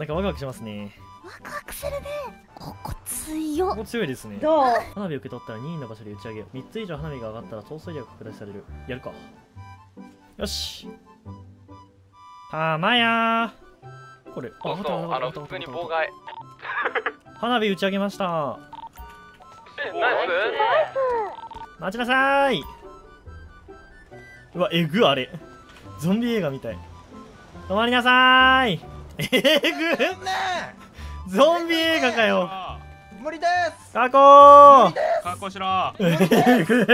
なんかワクワクしますね。ワクワクするね。ここ強っ。ここ強いですね。どう？花火を受け取ったら2人の場所で打ち上げよう。3つ以上花火が上がったら逃走令が拡大される。やるか。よし。たまやー。これ。あ、普通に妨害。花火打ち上げました。ナイス。待ちなさーい。うわ、えぐあれ。ゾンビ映画みたい。止まりなさーい。えぐ。ゾンビ映画かよ。無理です。確保。確保しろ。えぐ。いけいけいけいけ。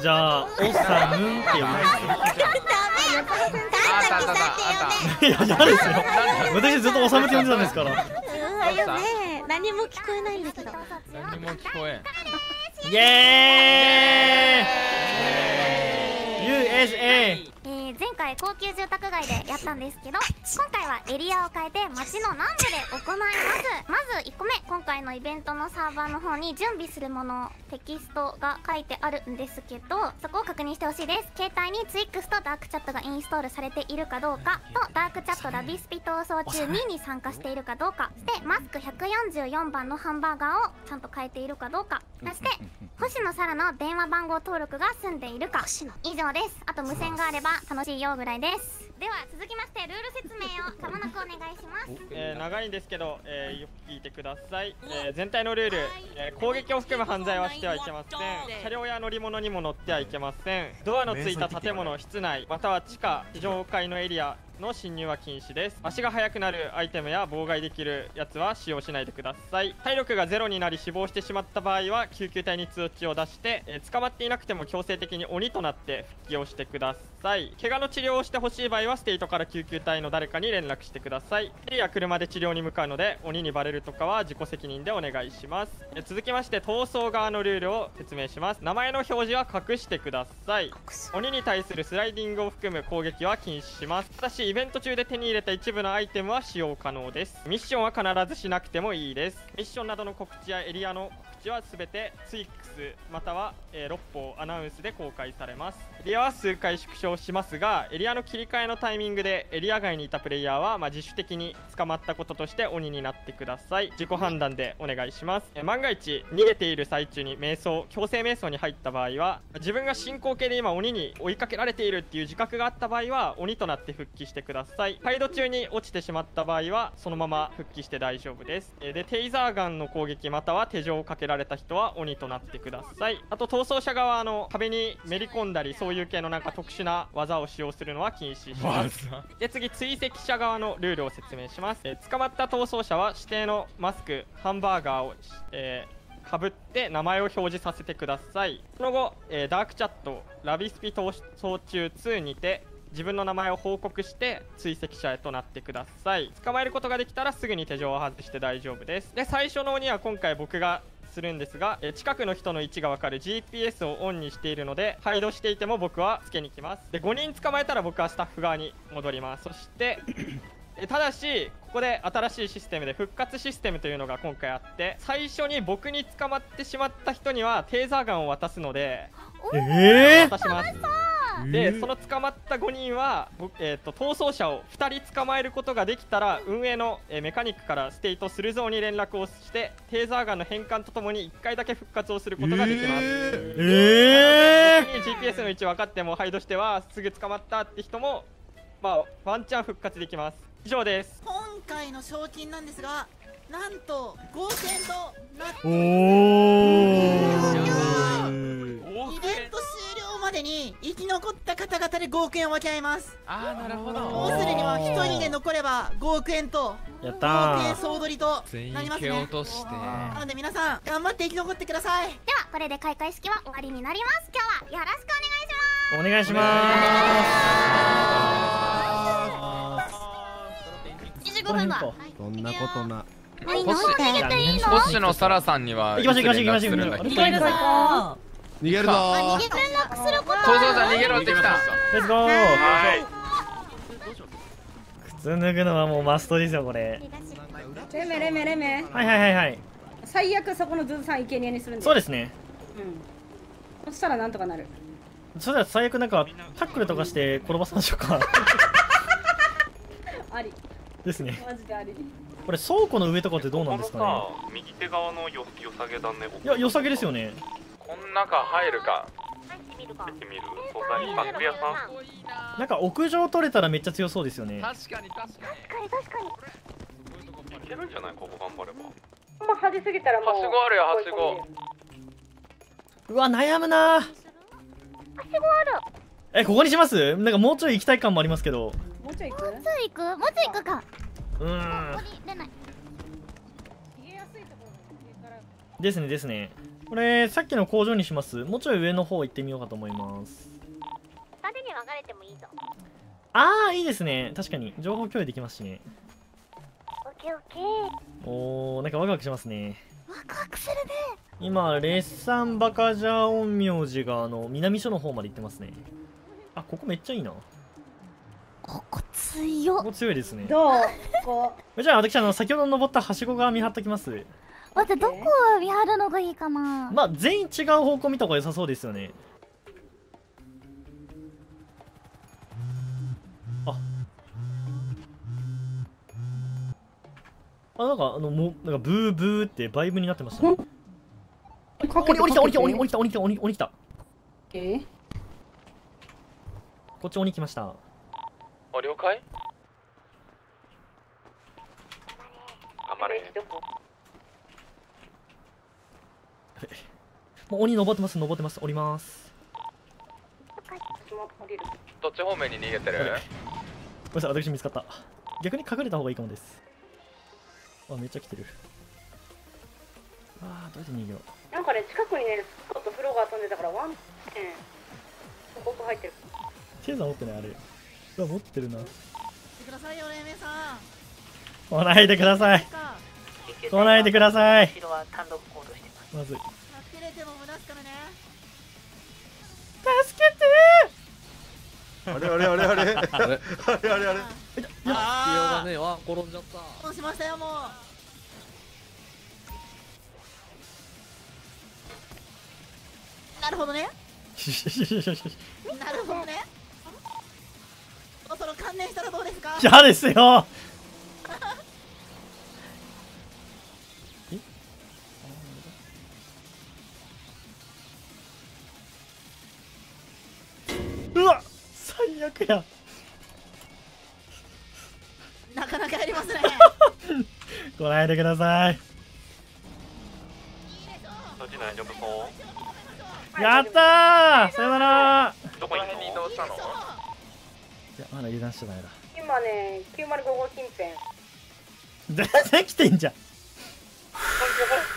じゃあ、おさむんって呼びます。いや、嫌ですよ。私ずっとおさむって呼んでたんですから。何も聞こえないんだけど。何も聞こえん。イエーイ。USA。前回高級住宅街でやったんですけど、今回はエリアを変えて街の南部で行います。まず1個目、今回のイベントのサーバーの方に準備するものテキストが書いてあるんですけど、そこを確認してほしいです。携帯に Twix とダークチャットがインストールされているかどうかと、ダークチャットラビスピ闘争中2に参加しているかどうか、そしてマスク144番のハンバーガーをちゃんと変えているかどうか、そして星野沙羅の電話番号登録が済んでいるか。以上です。あと無線があれば楽しいよぐらいです。では続きましてルール説明をかまなくお願いします。長いんですけど、よく聞いてください。全体のルール、攻撃を含む犯罪はしてはいけません。車両や乗り物にも乗ってはいけません。ドアのついた建物、室内または地下、地上階のエリアの侵入は禁止です。足が速くなるアイテムや妨害できるやつは使用しないでください。体力がゼロになり死亡してしまった場合は救急隊に通知を出して、捕まっていなくても強制的に鬼となって復帰をしてください。怪我の治療をしてほしい場合はステイトから救急隊の誰かに連絡してください。ヘリや車で治療に向かうので鬼にバレるとかは自己責任でお願いします。続きまして逃走側のルールを説明します。名前の表示は隠してください。鬼に対するスライディングを含む攻撃は禁止します。ただしイベント中で手に入れた一部のアイテムは使用可能です。ミッションは必ずしなくてもいいです。ミッションなどの告知やエリアの告知は全て Twix または、六方アナウンスで公開されます。エリアは数回縮小しますが、エリアの切り替えのタイミングでエリア外にいたプレイヤーは、自主的に捕まったこととして鬼になってください。自己判断でお願いします。万が一逃げている最中に瞑想、強制瞑想に入った場合は、自分が進行形で今鬼に追いかけられているっていう自覚があった場合は鬼となって復帰してください。パイド中に落ちてしまった場合はそのまま復帰して大丈夫です。でテイザーガンの攻撃または手錠をかけられた人は鬼となってください。あと逃走者側の壁にめり込んだりそういう系のなんか特殊な技を使用するのは禁止します。で次追跡者側のルールを説明します。捕まった逃走者は指定のマスク、ハンバーガーを、かぶって名前を表示させてください。その後、ダークチャットラビスピ逃走中2にて自分の名前を報告して追跡者へとなってください。捕まえることができたらすぐに手錠を外して大丈夫です。で最初の鬼は今回僕がするんですが、近くの人の位置が分かる GPS をオンにしているのでハイドしていても僕はつけに来ます。で5人捕まえたら僕はスタッフ側に戻ります。そしてただしここで新しいシステムで復活システムというのが今回あって、最初に僕に捕まってしまった人にはテーザーガンを渡すので渡します。でその捕まった5人は、逃走者を2人捕まえることができたら運営の、メカニックからステイトスルゾーに連絡をしてテーザーガンの変換とともに1回だけ復活をすることができます。GPS の位置分かってもハイドしてはすぐ捕まったって人も、ワンチャン復活できます。以上です。今回の賞金なんですが、なんと5000となっておーイベント終了までに生き残った方々で5億円を分け合います。ああなるほど。もうすでには1人で残れば5億円とやったー5億円総取りとなりますね。全員落としてなので皆さん頑張って生き残ってください。ではこれで開会式は終わりになります。今日はよろしくお願いします。お願いします。25分だ。そんなことな。星野沙羅さんには行きましょう行きましょう行きましょう。逃げるぞ逃げるぞ。逃げるぞ。逃走者逃げろってきた。レッツゴー。靴脱ぐのはもうマストですよこれ。レメレメレメ。はいはいはいはい。最悪そこのズーさん生贄にするんで。そうですね。そしたらなんとかなる。それでは最悪なんかタックルとかして転ばせましょうか。ありですね。マジであり。これ倉庫の上とかってどうなんですかね。この右手側のよさげだね。いやよさげですよね。こん中入るか。入ってみるか。入ってみる。素材パック屋さん。なんか屋上取れたらめっちゃ強そうですよね。確かに確かに確かに。いけるんじゃないここ頑張れば。もう外しすぎたらもう。はしごあるよはしご。うわ悩むな。はしごある。えここにします？なんかもうちょい行きたい感もありますけど。もうちょい行く？もうちょい行くか。ここに出ない。逃げやすいところから。ですねですね。これさっきの工場にします。もうちょい上の方行ってみようかと思います。二人に分かれてもいいぞ。ああいいですね。確かに情報共有できますしね。おおなんかワクワクしますね。ワクワクするね。今レッサンバカジャオン名字があの南署の方まで行ってますね。あここめっちゃいいな。ここ強っ。ここ強いですね。どう？ここ。じゃあ私先ほど登ったはしごが見張っときます。待ってどこを見張るのがいいかな。まあ全員違う方向見た方が良さそうですよね。あなんかもうなんかブーブーってバイブになってました、ね。降りた。こっち鬼来ました。あ了解。頑張れ。もう鬼登ってます降ります。どっち方面に逃げてる？ごめんなさい私見つかった。逆に隠れた方がいいかもです。あ、めっちゃ来てる。ああ、どうやって逃げよう。なんかね、近くにね、スコッとフローが飛んでたから、ワンペン。ここ入ってる。シェーザー持ってない、あれ。うわ、持ってるな。くださいよ、レイメイさん。来ないでください。来ないでください。後ろは単独行動してます。まずい。助けれても無駄すからね。助けてー。あれ。あー、あ転んじゃった。しましたよもう。なるほどね。そろそろ観念したらどうですか。嫌ですよ。え？うわ、最悪や。なかなかやりますね。来ないでください。やったー。さよなら。どこに移動したの？いやまだ油断してないな。今ね905号近辺。全然来てんじゃん。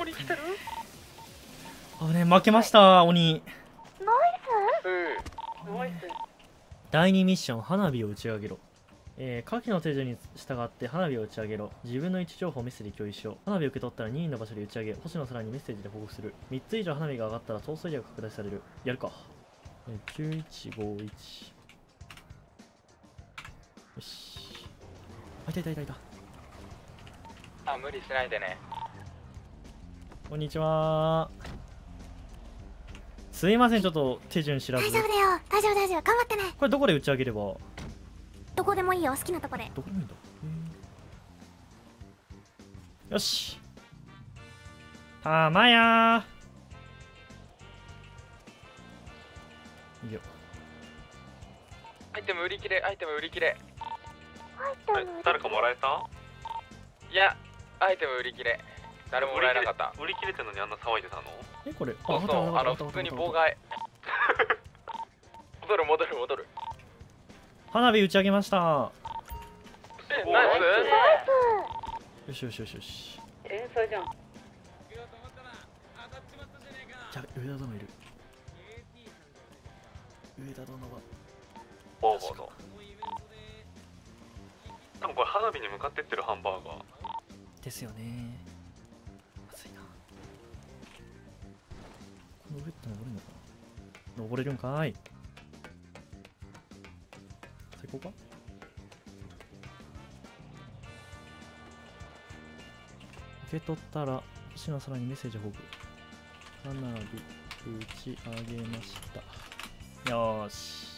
鬼来てる？あれ負けました鬼。ナイス。第2ミッション花火を打ち上げろ。下記の手順に従って花火を打ち上げろ。自分の位置情報をメッセージで共有しよう。花火を受け取ったら任意の場所で打ち上げ、星の空にメッセージで報告する。3つ以上花火が上がったら逃走エリアが拡大される。やるか。9151。よし。あ、いた。あ、無理しないでね。こんにちは。すいません、ちょっと手順知らず。大丈夫。頑張ってね。これどこで打ち上げれば？どこでもいいよ、好きなとこで。どこでもいいんだ。よし。はまやー。いいよ。アイテム売り切れ。誰かもらえた？いや、アイテム売り切れ。誰ももらえなかった。売り切れてんのにあんな騒いでたの？え、これ。そう、普通に妨害。戻る。花火打ち上げました。ナイス。よし。え、それじゃん。じゃあ上田殿いる。上田殿が。ボー。多分これ花火に向かってってるハンバーガー。ですよね。熱いな。この上って登れるのかな。登れるんかーい。ここか受け取ったら星の空にメッセージを報告。花火通知あげました。よーし、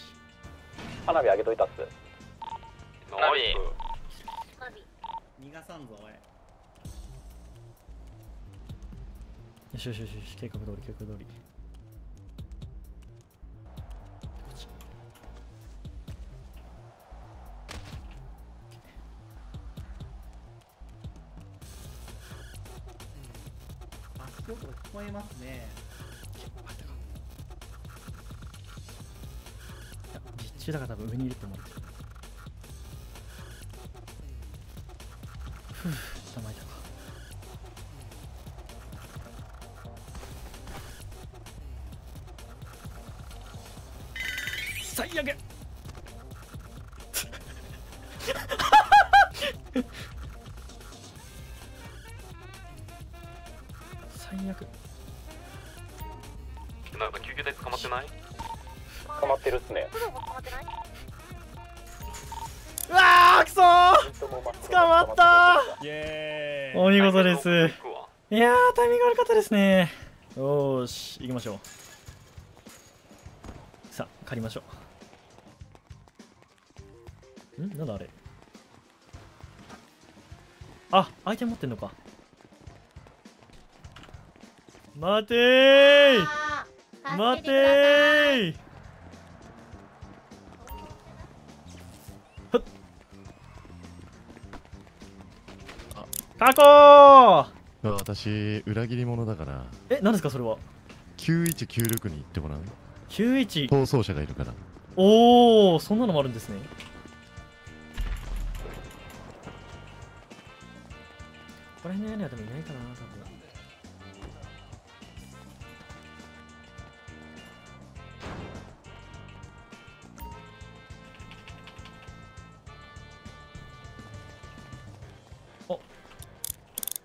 花火あげといたっす。花火逃がさんぞおい。よしよしよしよし、計画通り計画通り。ちょっと聞こえますね。実中だから多分上にいると思って。ふぅ、捕まえたか。最悪最悪。なんか救急隊捕まってない？捕まってるっすね。うわあ、くそー。捕まったー。イエーイ。お見事です。いやー、タイミング悪かったですね。よーし、行きましょう。さあ、借りましょう。ん？なんだあれ。あ、アイテム持ってんのか。待てー待てー。ふっ、タコー。私裏切り者だから。え、何ですかそれは。9196に行ってもらう。91逃走者がいるから。おお、そんなのもあるんですね。これの屋根は多分いないかな、多分。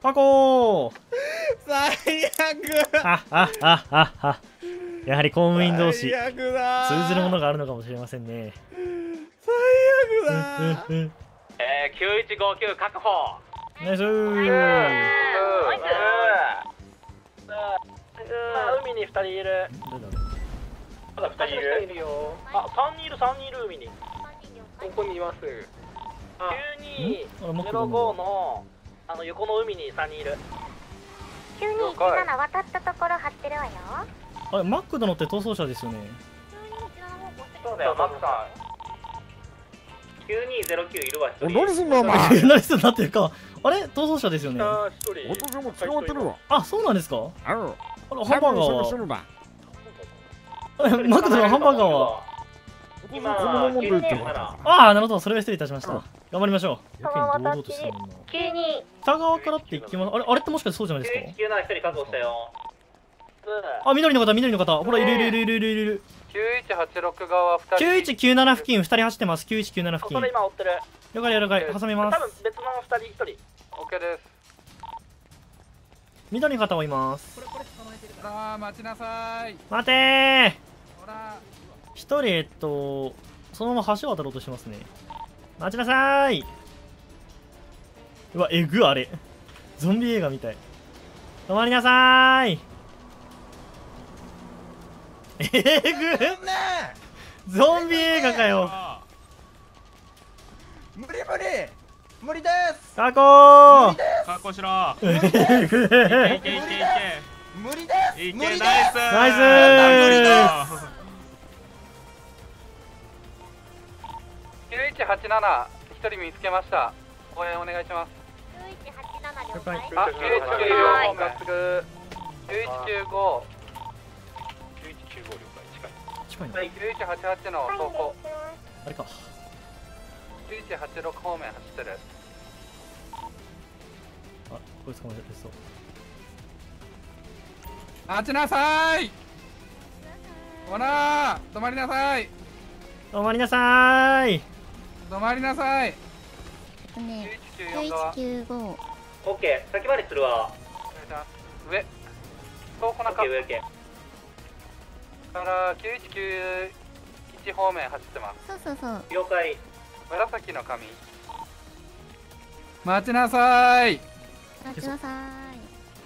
パコー。最悪。あああああ、やはり公務員同士通ずるものがあるのかもしれませんね。最悪だ。9159確保。ナイスー。海に2人いる。まだ2人いるよ。あ、3人いる、3人いる海に。ここにいます。9205の。横の海に3人いる。9217渡ったところ張ってるわよ。あれ、マック殿って逃走者ですよね。そうだよ、マックさん。9209いるわ、1人。何すんのお前。何すんだっていうか、あれ逃走者ですよね。男も捕まってるわ。あ、そうなんですか。あのハンバーガーは。マック殿のハンバーガーは。今、ああ、なるほど、それは失礼いたしました。頑張りましょう。やけに堂々としてるな。北側からって行きます。あれあれってもしかしてそうじゃないですか。あ、緑の方、緑の方、ほらいるいるいるいるいる。9186側2人。9197付近2人走ってます。9197付近。これ今追ってる。了解了解、挟みます。多分別の2人1人。オッケーです。緑の方もいます。これ捕まえてるから。待ちなさい。待てー。ほら。1人そのまま橋を渡ろうとしますね。待ちなさーい。うわ、えぐ、あれゾンビ映画みたい。止まりなさーい。えぐゾンビ映画かよ。無理無理無理です。確保確保しろ。えぐいけいけいけ、無理ですいけ、ナイスナイスー。9187一人見つけました。応援お願いします。了解。あ、9194がすぐ。9195。9195了解。近い。近いね。9188の走行。あれか。9186方面走ってる。あ、こいつかもしれないそう。待ちなさい。ほら、止まりなさい。止まりなさい。止まりなさい。9195。オッケー、先回りするわ。上倉庫中上から9191方面走ってます。そうそうそう、了解。紫の紙待ちなさーい。待ちなさーい。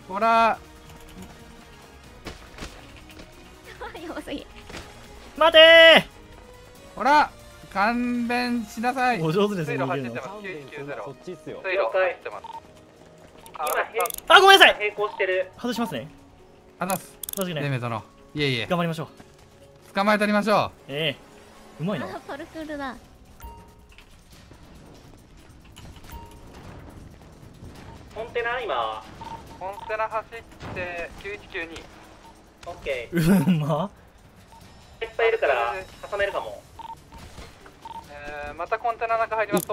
ほら多すぎ。待てー。ほら勘弁しなさい。お上手ですね。水路走ってます。990。そっちっすよ。水路走ってます。あ、ごめんなさい。並行してる。外しますね。外す。確かに。ねえ、その。いえいえ。頑張りましょう。捕まえてやりましょう。ええ。うまいな。パルクールだ。コンテナ今。コンテナ走って9192。オッケー。うんま。いっぱいいるから挟めるかも。またコンテナ中入ります。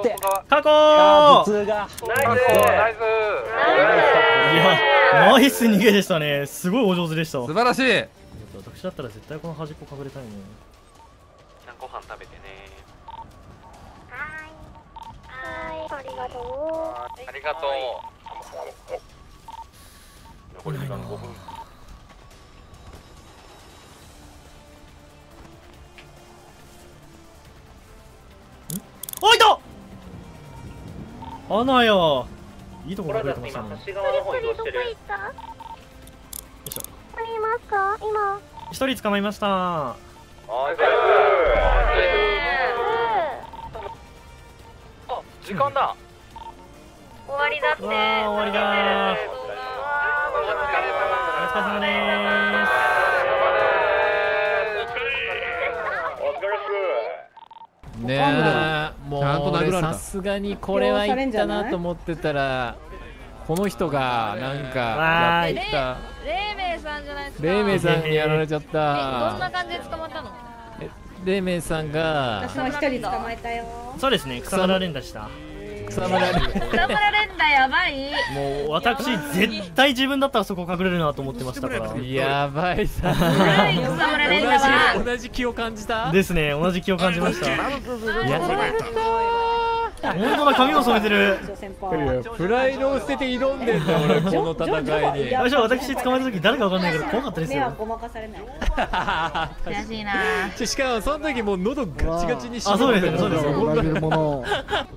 過去。ナイス。ナイス逃げでしたね。すごいお上手でした。素晴らしい。私だったら絶対この端っこ隠れたいね。ご飯食べてね。はい。はい。ありがとう。ありがとう。残り時間5分。おいた。アナよ。いいところに出てましたね。一人どこ行った？よいしょ。これいますか？今。一人捕まえました。あ時間だ。終わりだって。終わりだ。お疲れ様です。ねえ、もうさすがにこれはいったなと思ってたらこの人がなんかやっていった黎明さんじゃないですか。黎明さんにやられちゃった。どんな感じで捕まったの？黎明さんが私も一人捕まえたよ。そうですね、草村連打した。草村連打やばい。もう私絶対自分だったらそこ隠れるなと思ってましたから。やばいさ。同じ気を感じたですね。同じ気を感じました。本当だ、髪を染めてる。プライドを捨てて挑んでんだ俺、この戦いに。最初私捕まえた時誰かわかんないから怖かったですよ。目はごまかされない。悔しいな。しかもその時もう喉ガチガチにしまってた。そうですよ。同じもの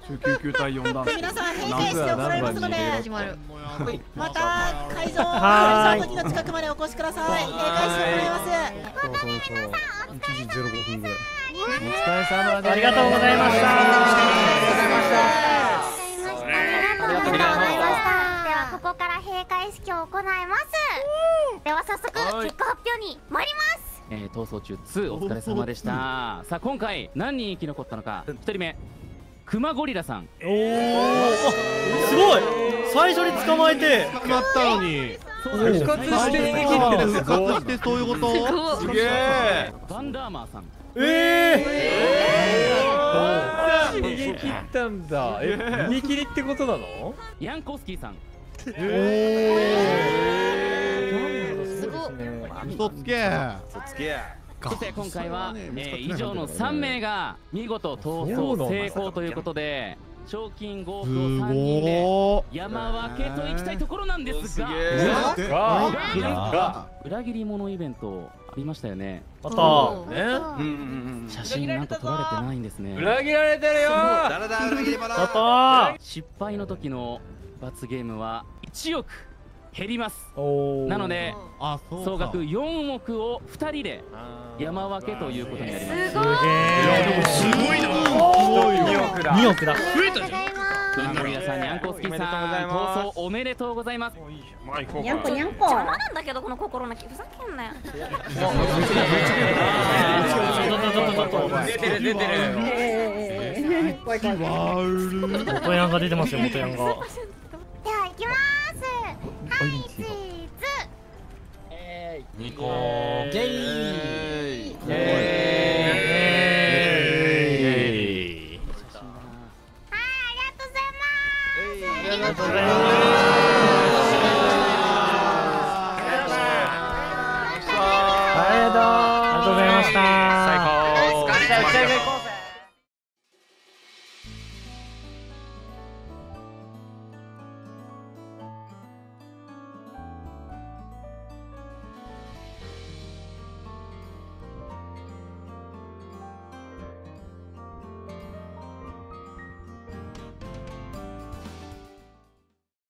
救急隊4段。皆さん平成しておられますので、また会場の時の近くまでお越しください。お願いしてもらいます。またね、皆さんお疲れ様です。お疲れ様です。ありがとうございました。ありがとうございました。ありがとうございました。ではここから閉会式を行います。では早速結果発表に参ります。逃走中2お疲れ様でした。さあ今回何人生き残ったのか。1人目クマゴリラさん。おお、すごい。最初に捕まえて捕まったのに。復活して逃げ切ってる。復活してそういうこと。すげえ。バンダーマーさん。逃げ切ったんだ。逃げ切りってことなの？ヤンコスキーさん。すごい。嘘つけ。そして今回は以上の3名が見事逃走成功ということで、賞金5億3人で山分けといきたいところなんですが、裏切り者イベントありましたよね。あったね。写真なんと撮られてないんですね。裏切られてるよ。失敗の時の罰ゲームは1億減ります。なので総額4億を2人で山分けということになります。すごいな。2億だ。増えたじゃん。ヤンコさん、ヤンコスキーさん、逃走おめでとうございます。ヤンコヤンコ。邪魔なんだけどこの心の気、ふざけんなよ。出てる出てる。元ヤンが出てますよ、元ヤンが。では行きます。はい、チーズ。ニコ。